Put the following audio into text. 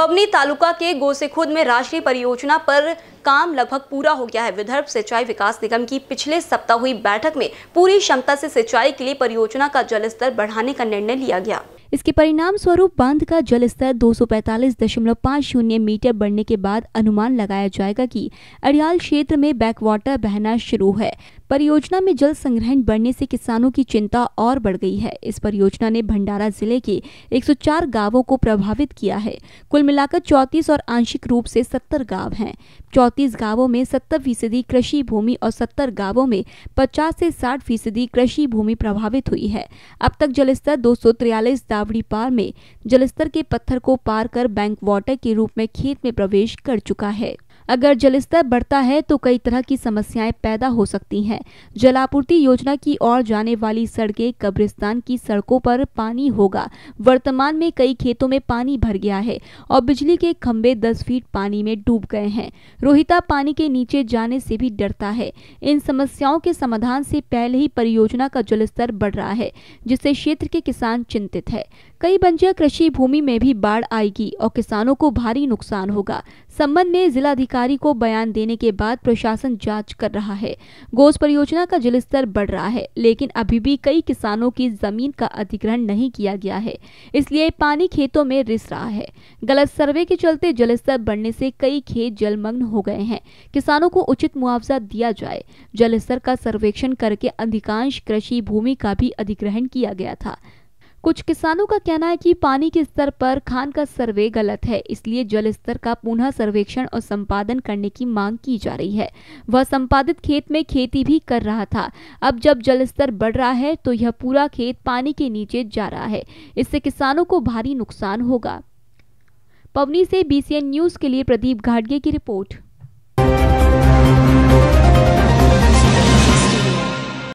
पबनी तालुका के गोसीखुर्द में राष्ट्रीय परियोजना पर काम लगभग पूरा हो गया है। विदर्भ सिंचाई विकास निगम की पिछले सप्ताह हुई बैठक में पूरी क्षमता से सिंचाई के लिए परियोजना का जल स्तर बढ़ाने का निर्णय लिया गया। इसके परिणाम स्वरूप बांध का जल स्तर 245.50 मीटर बढ़ने के बाद अनुमान लगाया जाएगा कि अड़ियाल क्षेत्र में बैकवाटर बहना शुरू है। परियोजना में जल संग्रहण बढ़ने से किसानों की चिंता और बढ़ गई है। इस परियोजना ने भंडारा जिले के 104 गाँवों को प्रभावित किया है। कुल मिलाकर 34 और आंशिक रूप से 70 गाँव हैं। 34 गाँवों में 70% कृषि भूमि और 70 गाँवों में 50 से 60% कृषि भूमि प्रभावित हुई है। अब तक जल स्तर 243 दावड़ी पार में जलस्तर के पत्थर को पार कर बैंक वाटर के रूप में खेत में प्रवेश कर चुका है। अगर जलस्तर बढ़ता है तो कई तरह की समस्याएं पैदा हो सकती हैं। जलापूर्ति योजना की ओर जाने वाली सड़कें, कब्रिस्तान की सड़कों पर पानी होगा। वर्तमान में कई खेतों में पानी भर गया है और बिजली के खंभे 10 फीट पानी में डूब गए हैं। रोहिता पानी के नीचे जाने से भी डरता है। इन समस्याओं के समाधान से पहले ही परियोजना का जलस्तर बढ़ रहा है, जिससे क्षेत्र के किसान चिंतित है। कई बंजर कृषि भूमि में भी बाढ़ आएगी और किसानों को भारी नुकसान होगा। संबंध में जिलाधिकारी को बयान देने के बाद प्रशासन जांच कर रहा है। गोस परियोजना का जलस्तर बढ़ रहा है, लेकिन अभी भी कई किसानों की जमीन का अधिग्रहण नहीं किया गया है, इसलिए पानी खेतों में रिस रहा है। गलत सर्वे के चलते जलस्तर बढ़ने से कई खेत जलमग्न हो गए हैं। किसानों को उचित मुआवजा दिया जाए। जलस्तर का सर्वेक्षण करके अधिकांश कृषि भूमि का भी अधिग्रहण किया गया था। कुछ किसानों का कहना है कि पानी के स्तर पर खान का सर्वे गलत है, इसलिए जल स्तर का पुनः सर्वेक्षण और संपादन करने की मांग की जा रही है। वह संपादित खेत में खेती भी कर रहा था। अब जब जल स्तर बढ़ रहा है तो यह पूरा खेत पानी के नीचे जा रहा है। इससे किसानों को भारी नुकसान होगा। पवनी से INBCN न्यूज के लिए प्रदीप गाडगे की रिपोर्ट।